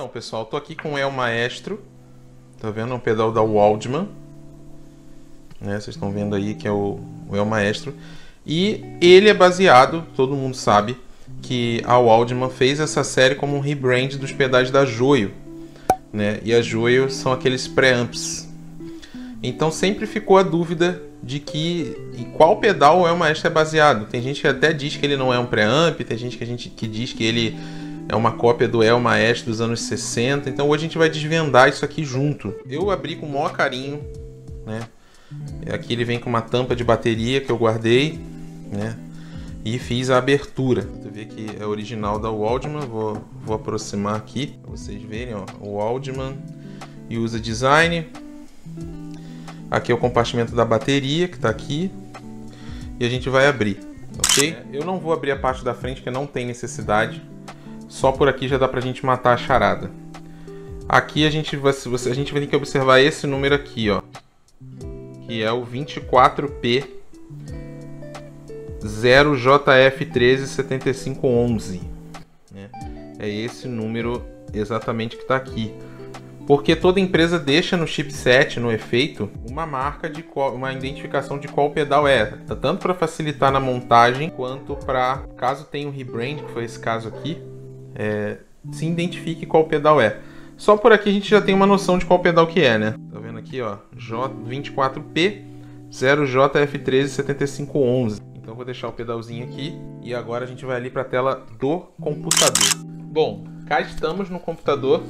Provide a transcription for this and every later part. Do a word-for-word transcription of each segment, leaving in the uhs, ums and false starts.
Então, pessoal, tô aqui com o El Maestro. Tá vendo? É um pedal da Waldman, né? Vocês estão vendo aí que é o, o El Maestro. E ele é baseado, todo mundo sabe, que a Waldman fez essa série como um rebrand dos pedais da Joyo, né? E a Joyo são aqueles preamps. Então sempre ficou a dúvida de que e qual pedal o El Maestro é baseado. Tem gente que até diz que ele não é um preamp, tem gente que, a gente, que diz que ele é uma cópia do El Maestro dos anos sessenta. Então hoje a gente vai desvendar isso aqui junto. Eu abri com o maior carinho, né? Aqui ele vem com uma tampa de bateria que eu guardei, né? E fiz a abertura. Você vê que é original da Waldman. Vou, vou aproximar aqui para vocês verem, ó. O Waldman e usa design. Aqui é o compartimento da bateria que está aqui. E a gente vai abrir, ok? Eu não vou abrir a parte da frente porque não tem necessidade. Só por aqui já dá pra gente matar a charada. Aqui a gente vai, a gente vai ter que observar esse número aqui, ó, que é o vinte e quatro P zero J F treze setenta e cinco onze, né? É esse número exatamente que está aqui. Porque toda empresa deixa no chipset, no efeito, uma marca de qual, uma identificação de qual pedal é, tanto para facilitar na montagem quanto para, caso tenha um rebrand, que foi esse caso aqui, é, se identifique qual pedal é. Só por aqui a gente já tem uma noção de qual pedal que é, né? Tá vendo aqui, ó, vinte e quatro P zero J F treze setenta e cinco onze. Então vou deixar o pedalzinho aqui e agora a gente vai ali para a tela do computador. Bom, cá estamos no computador,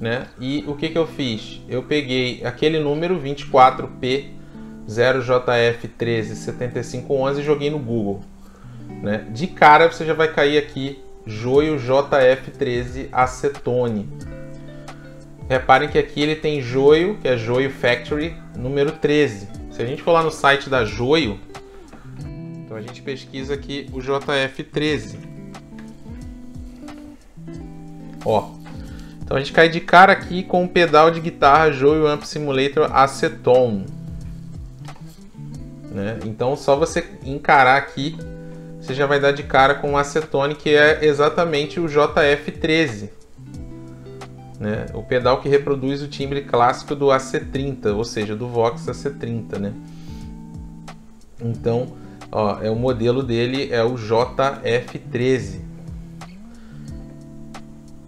né? E o que que eu fiz? Eu peguei aquele número vinte e quatro P zero J F treze setenta e cinco onze e joguei no Google, né? De cara você já vai cair aqui, Joyo J F treze Acetone. Reparem que aqui ele tem Joyo, que é Joyo Factory, número treze. Se a gente for lá no site da Joyo, então a gente pesquisa aqui o J F treze. Ó. Então a gente cai de cara aqui com o pedal de guitarra Joyo Amp Simulator Acetone, né? Então só você encarar aqui, você já vai dar de cara com o Acetone, que é exatamente o J F treze, né? O pedal que reproduz o timbre clássico do A C trinta, ou seja, do Vox A C trinta, né? Então, ó, é o modelo dele é o J F treze.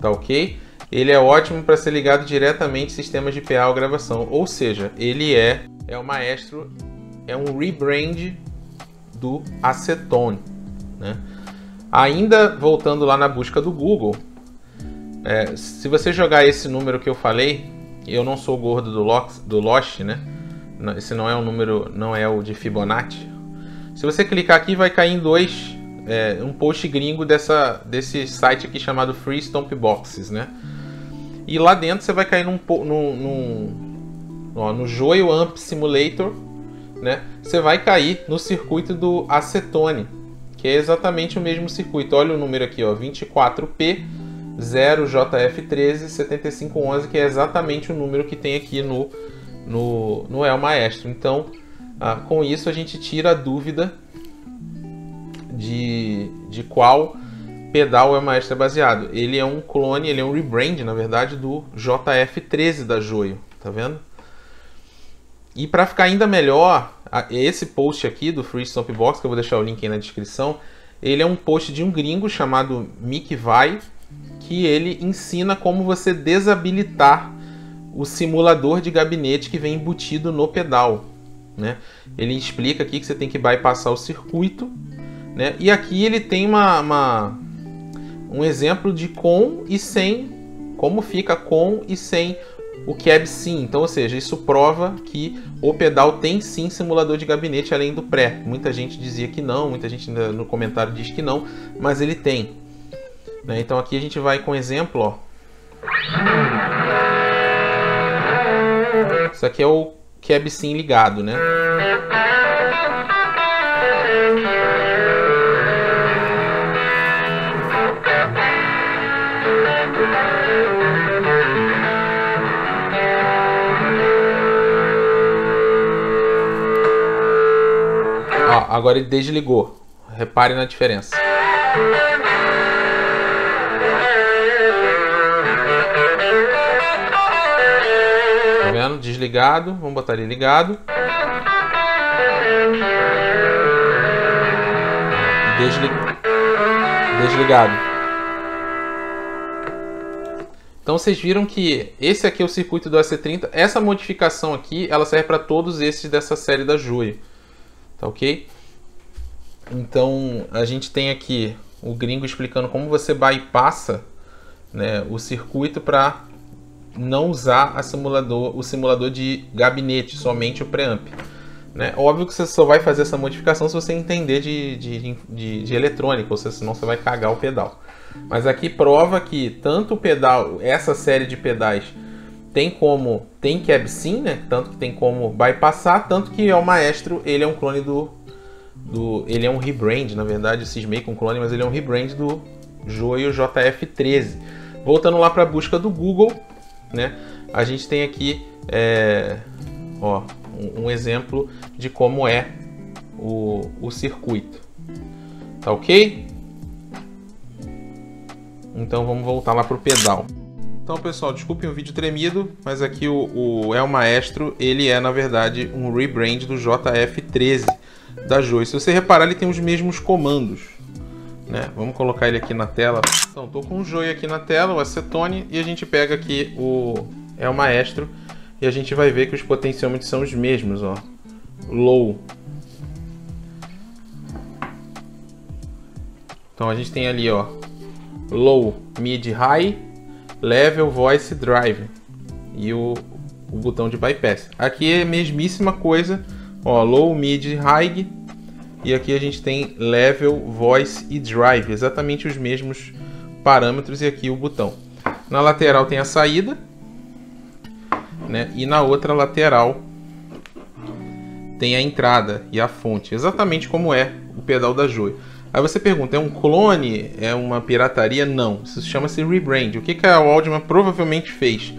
Tá ok? Ele é ótimo para ser ligado diretamente a sistemas de P A ou gravação, ou seja, ele é, é o Maestro, é um rebrand do Acetone, né? Ainda voltando lá na busca do Google, é, se você jogar esse número que eu falei, eu não sou gordo do, Lox, do Lost, né? Esse não é o número, não é o de Fibonacci. Se você clicar aqui, vai cair em dois, é, um post gringo dessa, desse site aqui chamado Free Stomp Boxes, né? E lá dentro você vai cair num, num, num, ó, no Joyo Amp Simulator, né? Você vai cair no circuito do Acetone, que é exatamente o mesmo circuito. Olha o número aqui, ó, vinte e quatro P zero J F treze setenta e cinco onze, que é exatamente o número que tem aqui no, no, no El Maestro. Então, ah, com isso a gente tira a dúvida de, de qual pedal o El Maestro é baseado. Ele é um clone, ele é um rebrand, na verdade, do J F treze da Joyo, tá vendo? E para ficar ainda melhor, esse post aqui do Free Stomp Box, que eu vou deixar o link aí na descrição, ele é um post de um gringo chamado Mickey Vai, que ele ensina como você desabilitar o simulador de gabinete que vem embutido no pedal, né? Ele explica aqui que você tem que bypassar o circuito, né? E aqui ele tem uma, uma, um exemplo de com e sem, como fica com e sem o cab sim. Então, ou seja, isso prova que o pedal tem sim simulador de gabinete além do pré. Muita gente dizia que não, muita gente no comentário diz que não, mas ele tem, né? Então aqui a gente vai com exemplo, ó. Isso aqui é o cab sim ligado, né? Agora ele desligou. Repare na diferença. desligado, vamos botar ele ligado. Deslig... Desligado. Então vocês viram que esse aqui é o circuito do A C trinta. Essa modificação aqui, ela serve para todos esses dessa série da Joyo. Tá ok? Então a gente tem aqui o gringo explicando como você bypassa, né, o circuito para não usar a simulador, o simulador de gabinete, somente o preamp. Né? Óbvio que você só vai fazer essa modificação se você entender de, de, de, de eletrônica, ou seja, senão você vai cagar o pedal. Mas aqui prova que tanto o pedal, essa série de pedais, tem como, tem cab sim, né? Tanto que tem como bypassar, tanto que é o Maestro, ele é um clone do, do ele é um rebrand, na verdade, eu cismei com clone, mas ele é um rebrand do Joyo J F treze. Voltando lá para a busca do Google, né? A gente tem aqui é, ó, um, um exemplo de como é o, o circuito. Tá ok? Então vamos voltar lá para o pedal. Então pessoal, desculpem o vídeo tremido, mas aqui o, o El Maestro, ele é na verdade um rebrand do J F treze da Joyo. Se você reparar, ele tem os mesmos comandos, né? Vamos colocar ele aqui na tela. Então, tô com o Joyo aqui na tela, o Acetone, e a gente pega aqui o El Maestro e a gente vai ver que os potenciômetros são os mesmos, ó. Low. Então a gente tem ali, ó, low, mid, high, level, voice, drive e o, o botão de bypass. Aqui é a mesmíssima coisa, ó, low, mid, high, e aqui a gente tem level, voice e drive, exatamente os mesmos parâmetros, e aqui o botão. Na lateral tem a saída, né? E na outra lateral tem a entrada e a fonte, exatamente como é o pedal da Joyo. Aí você pergunta, é um clone? É uma pirataria? Não, isso chama-se rebrand. O que que a Waldman provavelmente fez?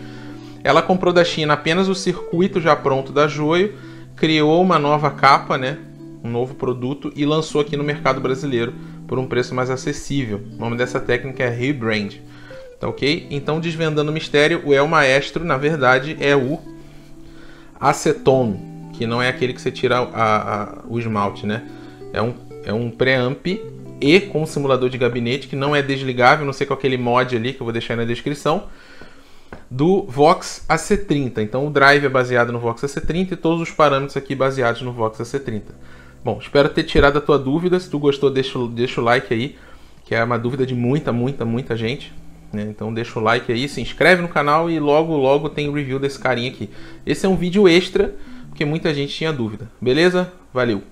Ela comprou da China apenas o circuito já pronto da Joyo, criou uma nova capa, né? Um novo produto, e lançou aqui no mercado brasileiro por um preço mais acessível. O nome dessa técnica é rebrand, tá ok? Então, desvendando o mistério, o El Maestro, na verdade, é o Acetone, que não é aquele que você tira a, a, o esmalte, né? É um, é um preamp e com um simulador de gabinete que não é desligável, não sei qual aquele mod ali que eu vou deixar aí na descrição, do Vox A C trinta. Então, o drive é baseado no Vox A C trinta e todos os parâmetros aqui baseados no Vox A C trinta. Bom, espero ter tirado a tua dúvida. Se tu gostou, deixa, deixa o like aí, que é uma dúvida de muita, muita, muita gente, né? Então deixa o like aí, se inscreve no canal e logo, logo tem o review desse carinha aqui. Esse é um vídeo extra, porque muita gente tinha dúvida. Beleza? Valeu!